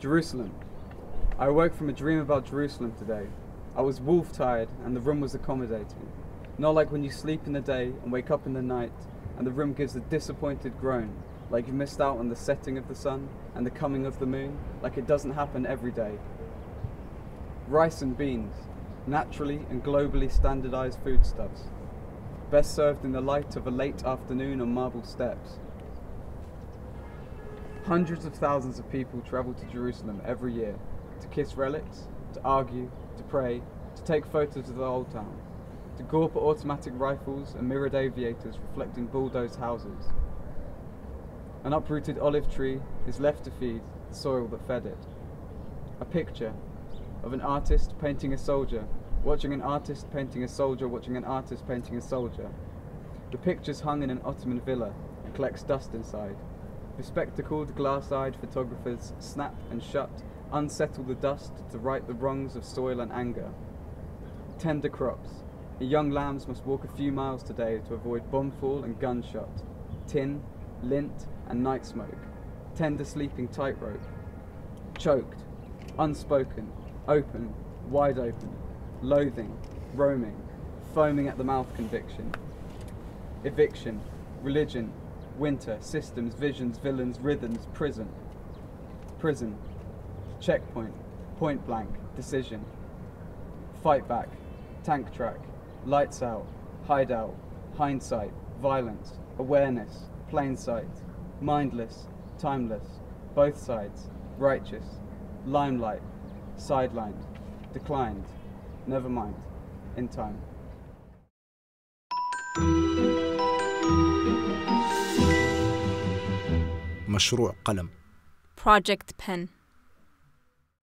Jerusalem. I awoke from a dream about Jerusalem today. I was wolf-tired and the room was accommodating. Not like when you sleep in the day and wake up in the night and the room gives a disappointed groan, like you missed out on the setting of the sun and the coming of the moon, like it doesn't happen every day. Rice and beans, naturally and globally standardized foodstuffs, best served in the light of a late afternoon on marble steps. Hundreds of thousands of people travel to Jerusalem every year to kiss relics, to argue, to pray, to take photos of the old town, to gawp at automatic rifles and mirrored aviators reflecting bulldozed houses. An uprooted olive tree is left to feed the soil that fed it. A picture of an artist painting a soldier, watching an artist painting a soldier, watching an artist painting a soldier. The picture's hung in an Ottoman villa and collects dust inside. Bespectacled, glass-eyed photographers snap and shut, unsettle the dust to right the wrongs of soil and anger. Tender crops. The young lambs must walk a few miles today to avoid bombfall and gunshot, tin, lint and night smoke. Tender sleeping tightrope. Choked, unspoken, open, wide open, loathing, roaming, foaming at the mouth conviction. Eviction, religion, winter, systems, visions, villains, rhythms, prison. Prison, checkpoint, point blank, decision. Fight back, tank track, lights out, hideout, hindsight, violence, awareness, plain sight, mindless, timeless, both sides, righteous, limelight, sidelined, declined, never mind, in time. مشروع قلم. Project Pen.